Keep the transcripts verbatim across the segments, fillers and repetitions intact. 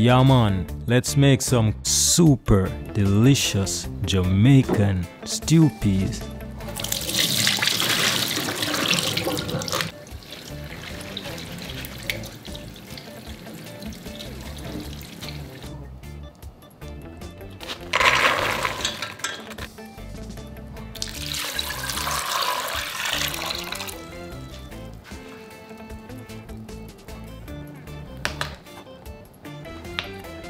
Yeah man, let's make some super delicious Jamaican stew peas.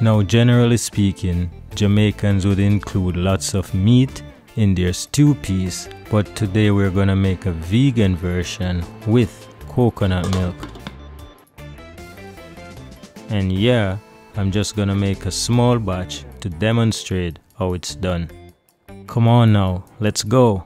Now, generally speaking, Jamaicans would include lots of meat in their stew peas, but today we're gonna make a vegan version with coconut milk. And yeah, I'm just gonna make a small batch to demonstrate how it's done. Come on now, let's go!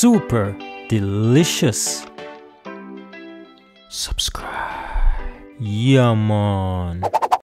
Super delicious. Subscribe. Yeah, man.